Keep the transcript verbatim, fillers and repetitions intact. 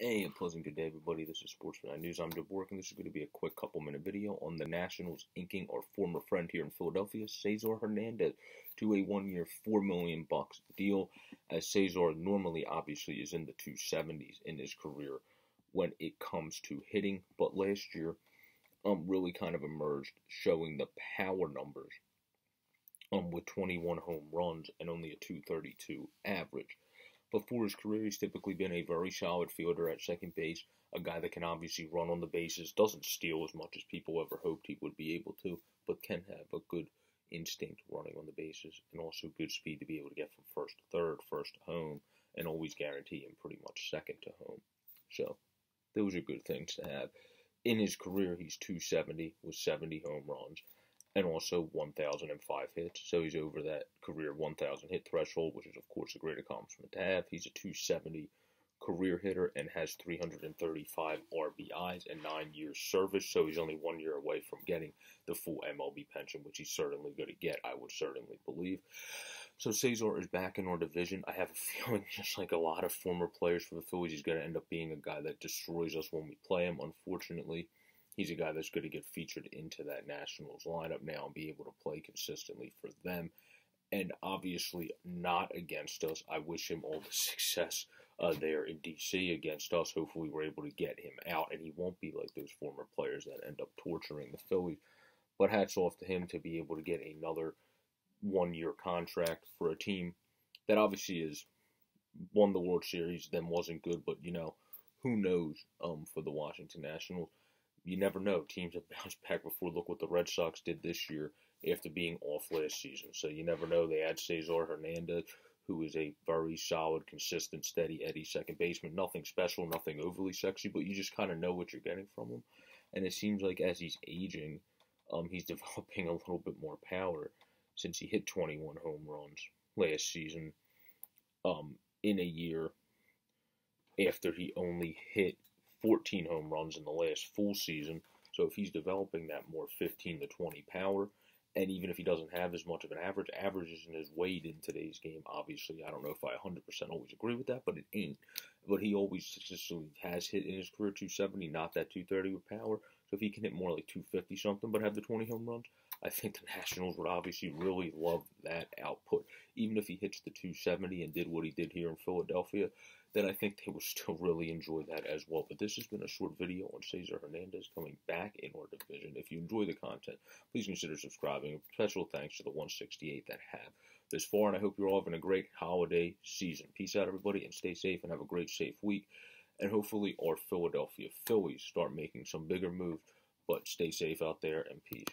Hey, a pleasant good day, everybody. This is Sportsman News. I'm Dvorak, and this is going to be a quick couple-minute video on the Nationals inking our former friend here in Philadelphia, Cesar Hernandez, to a one-year, four million dollars deal, as Cesar normally, obviously, is in the two seventies in his career when it comes to hitting. But last year, um, really kind of emerged, showing the power numbers um, with twenty-one home runs and only a two thirty-two average. Before his career, he's typically been a very solid fielder at second base, a guy that can obviously run on the bases, doesn't steal as much as people ever hoped he would be able to, but can have a good instinct running on the bases, and also good speed to be able to get from first to third, first to home, and always guarantee him pretty much second to home. So, those are good things to have. In his career, he's two seventy with seventy home runs, and also one thousand five hits, so he's over that career one thousand hit threshold, which is, of course, a great accomplishment to have. He's a two seventy career hitter and has three hundred thirty-five R B Is and nine years service, so he's only one year away from getting the full M L B pension, which he's certainly going to get, I would certainly believe. So Cesar is back in our division. I have a feeling, just like a lot of former players for the Phillies, he's going to end up being a guy that destroys us when we play him, unfortunately. He's a guy that's going to get featured into that Nationals lineup now and be able to play consistently for them. And obviously not against us. I wish him all the success uh, there in D C against us. Hopefully we're able to get him out, and he won't be like those former players that end up torturing the Phillies. But hats off to him to be able to get another one-year contract for a team that obviously has won the World Series, then wasn't good. But, you know, who knows um, for the Washington Nationals. You never know. Teams have bounced back before. Look what the Red Sox did this year after being off last season. So you never know. They add Cesar Hernandez, who is a very solid, consistent, steady Eddie second baseman. Nothing special, nothing overly sexy, but you just kind of know what you're getting from him. And it seems like as he's aging, um, he's developing a little bit more power since he hit twenty-one home runs last season um, in a year after he only hit fourteen home runs in the last full season. So if he's developing that more fifteen to twenty power, and even if he doesn't have as much of an average, average isn't his weight in today's game. Obviously, I don't know if I one hundred percent always agree with that, but it ain't. But he always consistently has hit in his career two seventy, not that two thirty with power. So if he can hit more like two fifty something, but have the twenty home runs, I think the Nationals would obviously really love that output. Even if he hits the two seventy and did what he did here in Philadelphia, then I think they would still really enjoy that as well. But this has been a short video on Cesar Hernandez coming back in our division. If you enjoy the content, please consider subscribing. Special thanks to the one sixty-eight that have this far, and I hope you're all having a great holiday season. Peace out, everybody, and stay safe and have a great, safe week. And hopefully our Philadelphia Phillies start making some bigger moves. But stay safe out there, and peace.